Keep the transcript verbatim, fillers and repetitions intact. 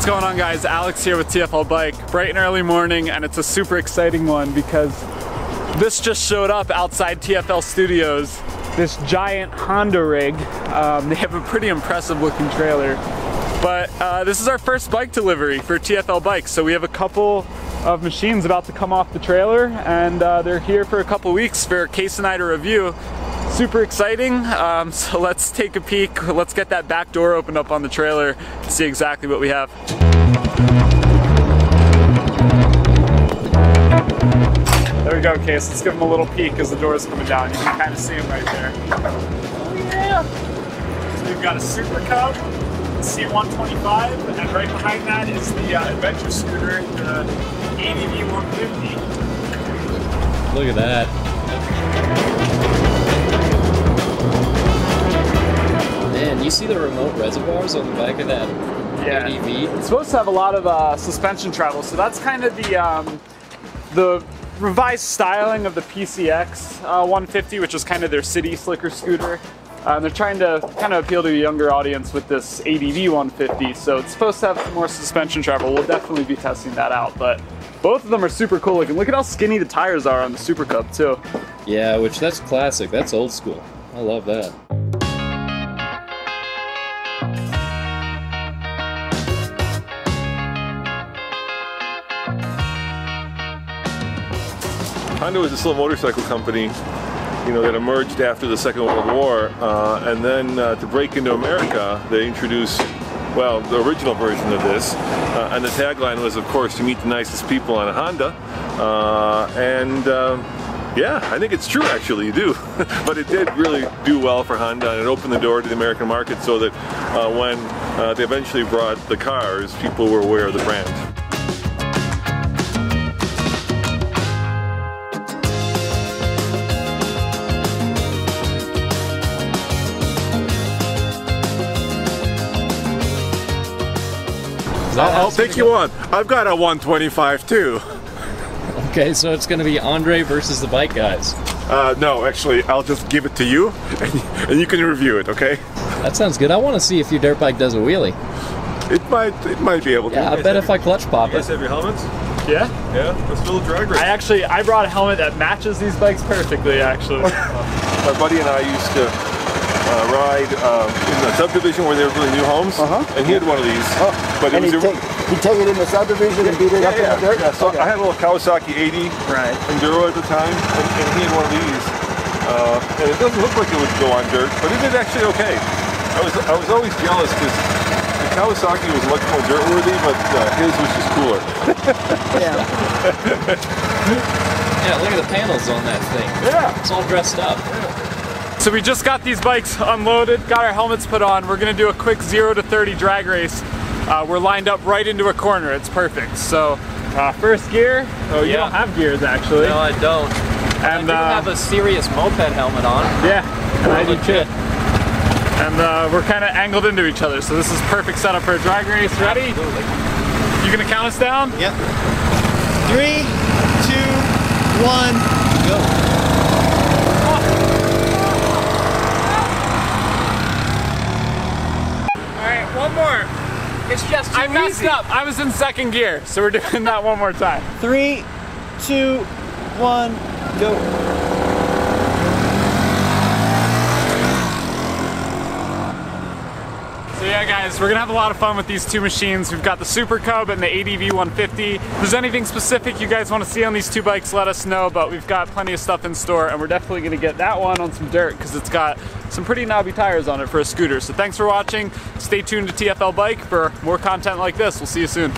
What's going on, guys? Alex here with T F L Bike. Bright and early morning, and it's a super exciting one because this just showed up outside T F L Studios, this giant Honda rig. Um, they have a pretty impressive looking trailer. But uh, this is our first bike delivery for T F L Bike, so we have a couple of machines about to come off the trailer, and uh, they're here for a couple weeks for Case and I to review. Super exciting, um, so let's take a peek. Let's get that back door opened up on the trailer to see exactly what we have. There we go, Case. Let's give him a little peek as the door is coming down. You can kind of see him right there. Oh yeah! So we've got a Super Cub C one twenty-five, and right behind that is the uh, adventure scooter, the A D V one fifty. Look at that. Man, you see the remote reservoirs on the back of that yeah. A D V? It's supposed to have a lot of uh, suspension travel, so that's kind of the um, the revised styling of the P C X uh, one fifty, which is kind of their city slicker scooter. Uh, and they're trying to kind of appeal to a younger audience with this A D V one fifty, so it's supposed to have some more suspension travel. We'll definitely be testing that out, but both of them are super cool looking. Look at how skinny the tires are on the Super Cub, too. Yeah, which that's classic. That's old school. I love that. Honda was a little motorcycle company, you know, that emerged after the Second World War, uh, and then uh, to break into America, they introduced, well, the original version of this, uh, and the tagline was, of course, to meet the nicest people on a Honda, uh, and uh, yeah, I think it's true, actually, you do, but it did really do well for Honda, and it opened the door to the American market so that uh, when uh, they eventually brought the cars, people were aware of the brand. I'll, I'll take you on. I've got a one twenty-five too. Okay, so it's going to be Andre versus the bike guys. Uh, no, actually, I'll just give it to you, and, and you can review it. Okay. That sounds good. I want to see if your dirt bike does a wheelie. It might. It might be able to. Yeah, I bet if your, I clutch pop you guys it. Have your helmets? Yeah. Yeah. Let's do a drag race. I actually, I brought a helmet that matches these bikes perfectly. Actually, my buddy and I used to. Uh, ride uh, in a subdivision where there were really new homes, uh-huh. and he had one of these. Oh. But it and was he'd, take, he'd take it in the subdivision yeah, and beat it yeah, up yeah, in the dirt? Yeah, so okay. I had a little Kawasaki eighty right. Enduro at the time, and, and he had one of these. Uh, and it doesn't look like it would go on dirt, but it did actually okay. I was, I was always jealous because the Kawasaki was much more dirt-worthy, but uh, his was just cooler. yeah. yeah, look at the panels on that thing. Yeah. It's all dressed up. Yeah. So we just got these bikes unloaded, got our helmets put on. We're gonna do a quick zero to thirty drag race. Uh, we're lined up right into a corner, it's perfect. So uh, first gear, oh you yeah. don't have gears actually. No I don't. And I uh, have a serious moped helmet on. Yeah, and I do too. And uh, we're kinda angled into each other, so this is perfect setup for a drag race. Ready? Absolutely. You gonna count us down? Yep. Three, two, one, go. It's just too I messed easy. up. I was in second gear, so we're doing that one more time. Three, two, one, go. So yeah, guys, we're gonna have a lot of fun with these two machines. We've got the Super Cub and the A D V one fifty. If there's anything specific you guys want to see on these two bikes, let us know. But we've got plenty of stuff in store, and we're definitely gonna get that one on some dirt because it's got some pretty knobby tires on it for a scooter. So thanks for watching. Stay tuned to T F L Bike for more content like this. We'll see you soon.